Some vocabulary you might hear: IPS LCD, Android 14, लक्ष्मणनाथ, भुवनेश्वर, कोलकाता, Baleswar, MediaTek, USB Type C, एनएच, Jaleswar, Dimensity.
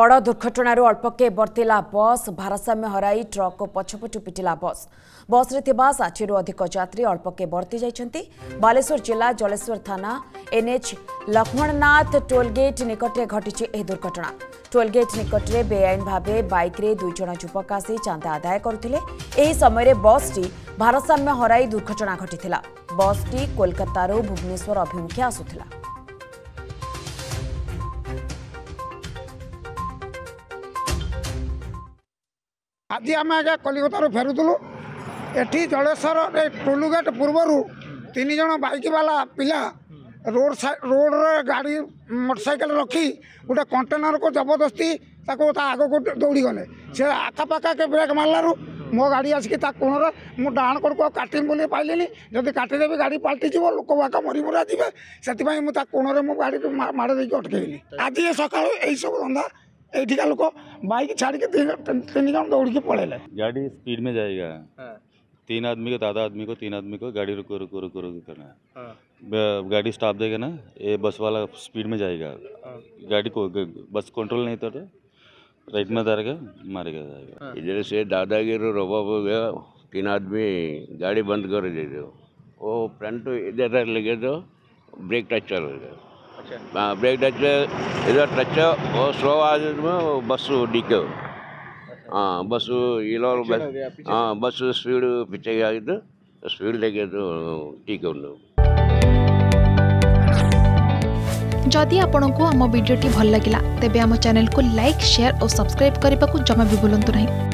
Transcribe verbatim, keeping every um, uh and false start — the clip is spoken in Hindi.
बड़ दुर्घटनारु अल्पके बर्तिला बस भारसाम्य हराई ट्रक पछपटु पिटिला बस बस रे षाठी रु अधिक यात्री अल्पके बर्ती जाइछन्ति। बालेश्वर जिला जलेश्वर थाना एनएच लक्ष्मणनाथ टोलगेट निकटरे घटिछि एही दुर्घटना। टोलगेट निकटरे बेआईन भाबे बाइक रे दुई जण युवक आसी चांदा आदाय करथिले। एही समयरे बसटी भारसाम्य हराई दुर्घटना घटिथिला। बसटी कोलकातारु भुवनेश्वर अभिमुखे आसुथिला। आज आम आज कलिकतारू फेरुलु एटी जलेश्वर टोलगेट पूर्वर तीन जन बाइक वाला पिला रोड साइड रोड गाड़ी मोटरसाइकिल रखी गोटे कंटेनर को जबरदस्ती आग को दौड़ी गले। सी आखापाखा के ब्रेक मार्लारू मो गाड़ी आसिक कोणर मुझ डाण कड़क काटिम बोली पाइली जदि काटिदेवी गाड़ी पलटिज लोक बाका मरी मरा जाए से कोणर मो गाड़ी माड़ देक अटकली। आज ये सका सब धंदा एठिका लोग बाइक छाड़ के तीन जन दौड़ के पड़ेगा। गाड़ी स्पीड में जाएगा। हाँ। तीन आदमी को दादा आदमी को तीन आदमी को गाड़ी रुको रुको रुको रुको करना। हाँ। गाड़ी स्टॉप देगा ना, ये बस वाला स्पीड में जाएगा। हाँ। गाड़ी को बस कंट्रोल नहीं करता राइट में जाएगा मारेगा जाएगा। हाँ। इधर से दादागिरी रवा हो गया। तीन आदमी गाड़ी बंद कर देते हो वो फ्रंट इधर लगे तो ब्रेक टच चल गया। अच्छा। ब्रेक टच इधर टच और स्लो आज में बस डीके। हाँ बस इला बस हाँ बस स्पीड पीछे गया तो स्पीड लेके तो ठीक हो। जदि आपंक आम भिडी भल लगा तेब आम चैनल को लाइक शेयर और सब्सक्राइब करने को जमा भी भूलु नहीं।